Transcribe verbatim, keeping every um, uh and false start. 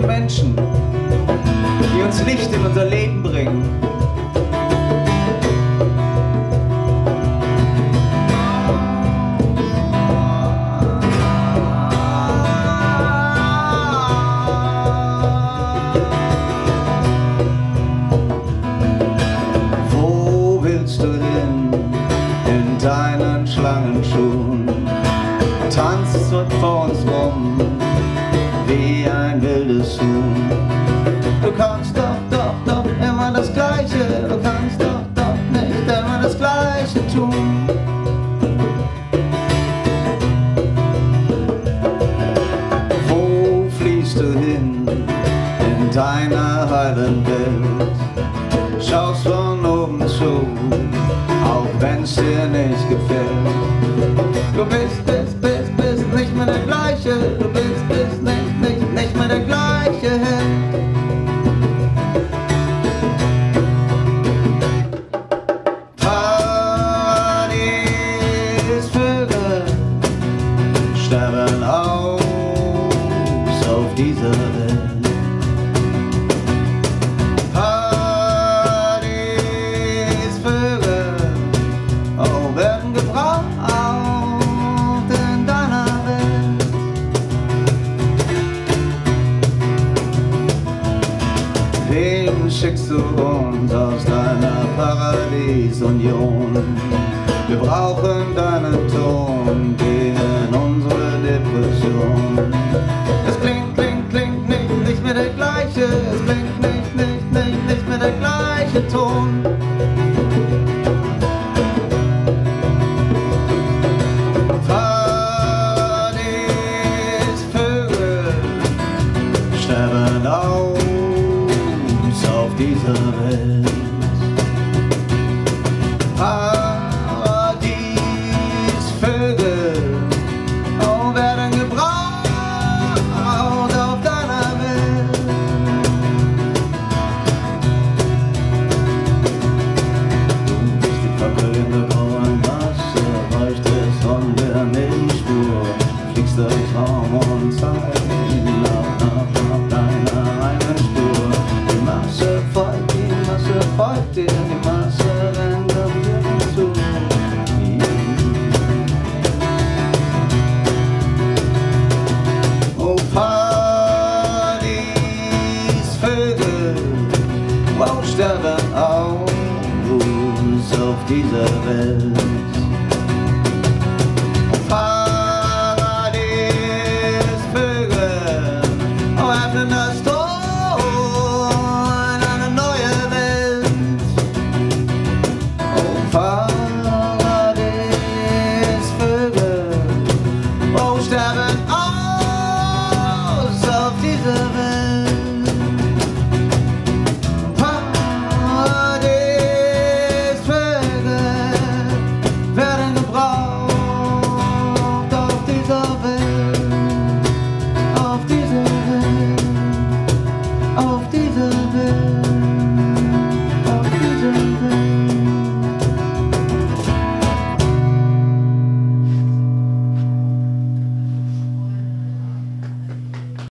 gute Menschen, die uns Licht in unser Leben bringen. Wo willst du hin in deinen Schlangenschuhen? Tanzt dort vor uns rum wie ein wildes Huhn. Du kannst doch, doch, doch immer das Gleiche. Du kannst doch, doch nicht immer das Gleiche tun. Wo fliehst du hin in deiner heilen Welt? Schaust von oben zu, auch wenn's dir nicht gefällt. Du bist, bist, bist, bist nicht mehr der Gleiche. Du bist, bist nicht, nicht, nicht mehr der Gleiche. Paradiesvögel sterben aus auf dieser Welt. Paradiesvögel oh, werden gebraucht in deiner Welt. Wem schickst du uns aus deiner Paradiesunion? Wir brauchen deinen Ton, geh in unsere Depression. Es klingt, klingt, klingt nicht, nicht mehr der gleiche. Es klingt nicht, nicht, nicht, nicht mehr der gleiche Ton. Paradiesvögel sterben aus auf dieser Welt. Sterben aus auf dieser Welt. Paradiesvögel, öffnen das Tor in eine neue Welt. Oh, Paradiesvögel, oh, sterben aus auf dieser Welt. Auf dieser Welt, auf dieser Welt.